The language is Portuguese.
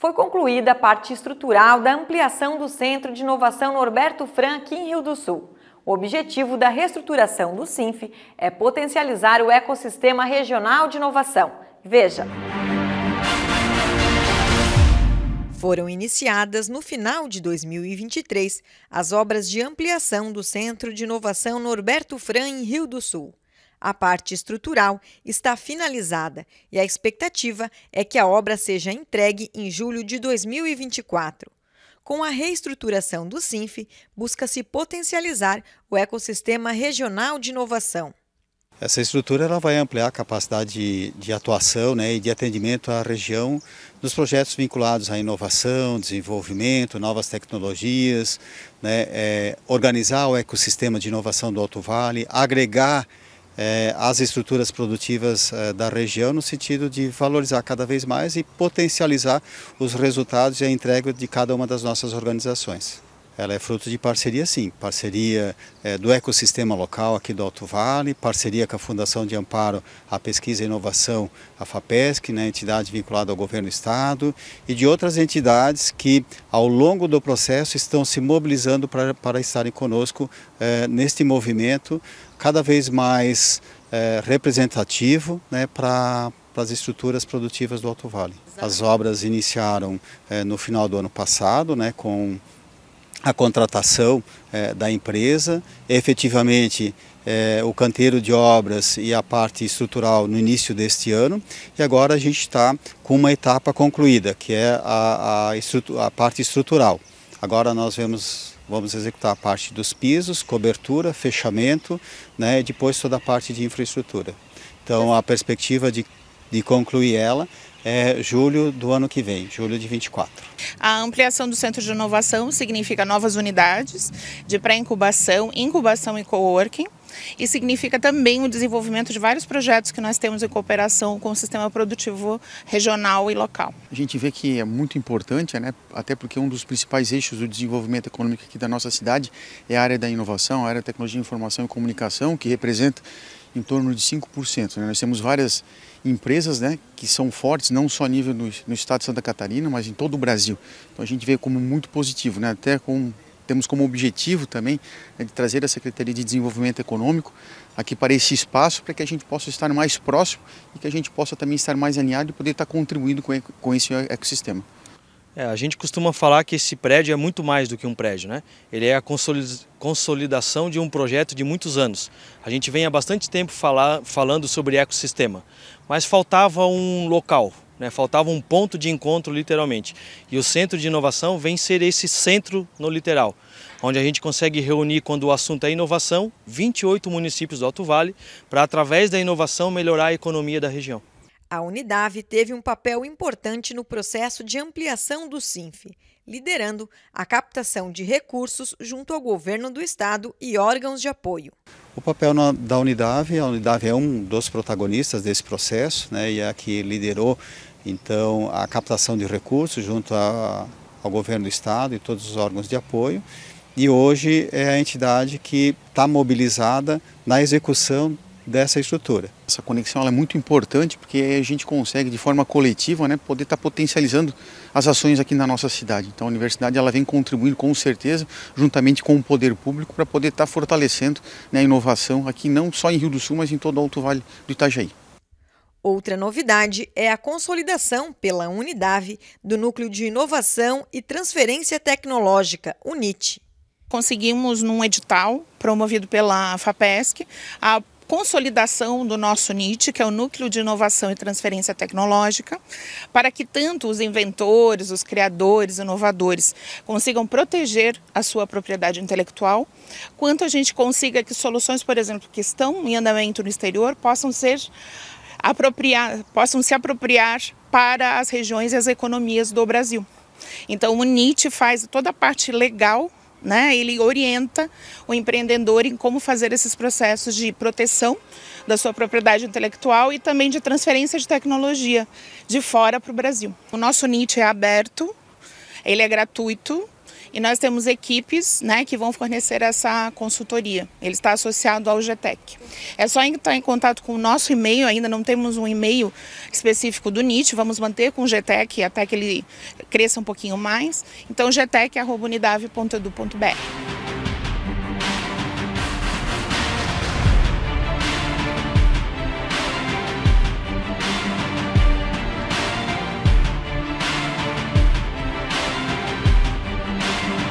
foi concluída a parte estrutural da ampliação do Centro de Inovação Norberto Frahm aqui em Rio do Sul. O objetivo da reestruturação do SINF é potencializar o ecossistema regional de inovação. Veja! Foram iniciadas, no final de 2023, as obras de ampliação do Centro de Inovação Norberto Frahm em Rio do Sul. A parte estrutural está finalizada e a expectativa é que a obra seja entregue em julho de 2024. Com a reestruturação do SINF, busca-se potencializar o ecossistema regional de inovação. Essa estrutura ela vai ampliar a capacidade de atuação, né, e de atendimento à região nos projetos vinculados à inovação, desenvolvimento, novas tecnologias, né, organizar o ecossistema de inovação do Alto Vale, agregar as estruturas produtivas da região no sentido de valorizar cada vez mais e potencializar os resultados e a entrega de cada uma das nossas organizações. Ela é fruto de parceria, sim, parceria do ecossistema local aqui do Alto Vale, parceria com a Fundação de Amparo à Pesquisa e Inovação, a FAPESC, né, entidade vinculada ao Governo do Estado, e de outras entidades que, ao longo do processo, estão se mobilizando para estarem conosco neste movimento cada vez mais representativo, né, para as estruturas produtivas do Alto Vale. Exato. As obras iniciaram no final do ano passado, né, com a contratação da empresa, efetivamente o canteiro de obras e a parte estrutural no início deste ano, e agora a gente está com uma etapa concluída, que é a parte estrutural. Agora nós vamos executar a parte dos pisos, cobertura, fechamento, né, e depois toda a parte de infraestrutura. Então a perspectiva de concluir ela é julho do ano que vem, julho de 24. A ampliação do Centro de Inovação significa novas unidades de pré-incubação, incubação e coworking, e significa também o desenvolvimento de vários projetos que nós temos em cooperação com o sistema produtivo regional e local. A gente vê que é muito importante, né? Até porque um dos principais eixos do desenvolvimento econômico aqui da nossa cidade é a área da inovação, a área da tecnologia, informação e comunicação, que representa em torno de 5%. Né? Nós temos várias empresas, né, que são fortes, não só a nível no estado de Santa Catarina, mas em todo o Brasil. Então a gente vê como muito positivo, né? Até temos como objetivo também, né, de trazer a Secretaria de Desenvolvimento Econômico aqui para esse espaço, para que a gente possa estar mais próximo e que a gente possa também estar mais alinhado e poder estar contribuindo com esse ecossistema. A gente costuma falar que esse prédio é muito mais do que um prédio, né? Ele é a consolidação de um projeto de muitos anos. A gente vem há bastante tempo falando sobre ecossistema, mas faltava um local, né? Faltava um ponto de encontro, literalmente. E o Centro de Inovação vem ser esse centro no litoral, onde a gente consegue reunir, quando o assunto é inovação, 28 municípios do Alto Vale, para, através da inovação, melhorar a economia da região. A Unidade teve um papel importante no processo de ampliação do SINF, liderando a captação de recursos junto ao Governo do Estado e órgãos de apoio. O papel da Unidade, a Unidade é um dos protagonistas desse processo, né, e é a que liderou então a captação de recursos junto ao Governo do Estado e todos os órgãos de apoio. E hoje é a entidade que está mobilizada na execução dessa estrutura. Essa conexão ela é muito importante porque a gente consegue de forma coletiva, né, poder estar potencializando as ações aqui na nossa cidade. Então a universidade ela vem contribuindo com certeza, juntamente com o poder público, para poder estar fortalecendo, né, a inovação aqui não só em Rio do Sul, mas em todo o Alto Vale do Itajaí. Outra novidade é a consolidação pela Unidade do Núcleo de Inovação e Transferência Tecnológica, o NIT. Conseguimos, num edital promovido pela FAPESC, a consolidação do nosso NIT, que é o Núcleo de Inovação e Transferência Tecnológica, para que tanto os inventores, os criadores, inovadores consigam proteger a sua propriedade intelectual, quanto a gente consiga que soluções, por exemplo, que estão em andamento no exterior possam se apropriar para as regiões e as economias do Brasil. Então o NIT faz toda a parte legal, né? Ele orienta o empreendedor em como fazer esses processos de proteção da sua propriedade intelectual e também de transferência de tecnologia de fora para o Brasil. O nosso NIT é aberto, ele é gratuito E nós temos equipes, né, que vão fornecer essa consultoria. Ele está associado ao GTEC. É só entrar em contato com o nosso e-mail, ainda não temos um e-mail específico do NIT, vamos manter com o GTEC até que ele cresça um pouquinho mais. Então, gtec@unidave.edu.br.